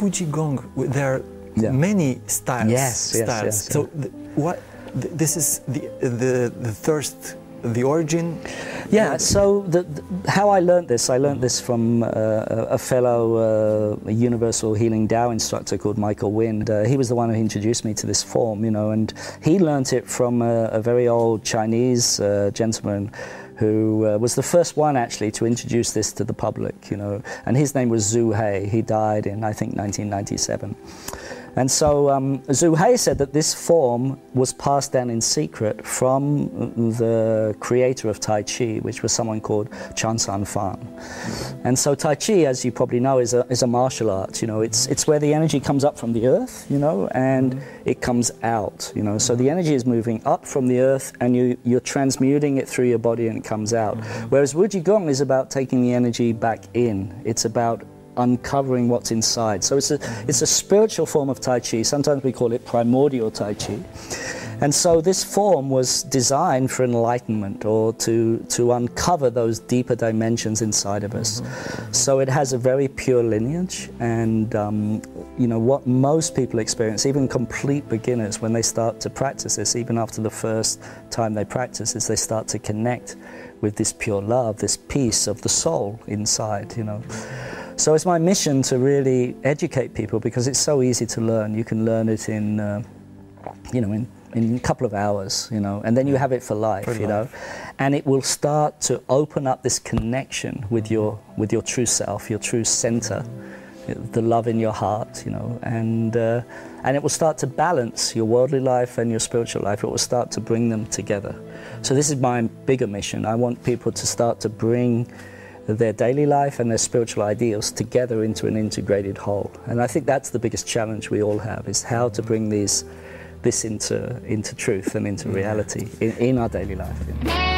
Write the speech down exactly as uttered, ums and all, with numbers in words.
WuJi Gong, there are yeah. many styles. Yes, yes, styles. Yes, yes, so yeah. th what th this is the the the thirst, the origin. Yeah. So the, the, how I learned this, I learned this from uh, a fellow uh, Universal Healing Dao instructor called Michael Wynn. Uh, he was the one who introduced me to this form, you know, and he learned it from a, a very old Chinese uh, gentleman, who uh, was the first one actually to introduce this to the public, you know, and his name was Zhu Hei. He died in, I think, nineteen ninety-seven. And so um, Zhu Hei said that this form was passed down in secret from the creator of Tai Chi, which was someone called Chan San Fan. And so Tai Chi, as you probably know, is a, is a martial art, you know, it's, it's where the energy comes up from the earth, you know, and it comes out, you know, so the energy is moving up from the earth and you, you're transmuting it through your body and it comes out. Whereas WuJi Gong is about taking the energy back in, it's about uncovering what's inside. So it's a, it's a spiritual form of Tai Chi. Sometimes we call it primordial Tai Chi. And so this form was designed for enlightenment, or to, to uncover those deeper dimensions inside of us. So it has a very pure lineage, and um, you know, what most people experience, even complete beginners, when they start to practice this, even after the first time they practice, is they start to connect with this pure love, this peace of the soul inside, you know. So it's my mission to really educate people, because it's so easy to learn. You can learn it in, uh, you know, in, in a couple of hours, you know, and then you have it for life, for you life. know, and it will start to open up this connection with your, with your true self, your true center, the love in your heart, you know, and, uh, and it will start to balance your worldly life and your spiritual life. It will start to bring them together. So this is my bigger mission. I want people to start to bring their daily life and their spiritual ideals together into an integrated whole. And I think that's the biggest challenge we all have, is how to bring these, this into, into truth and into reality in, in our daily life.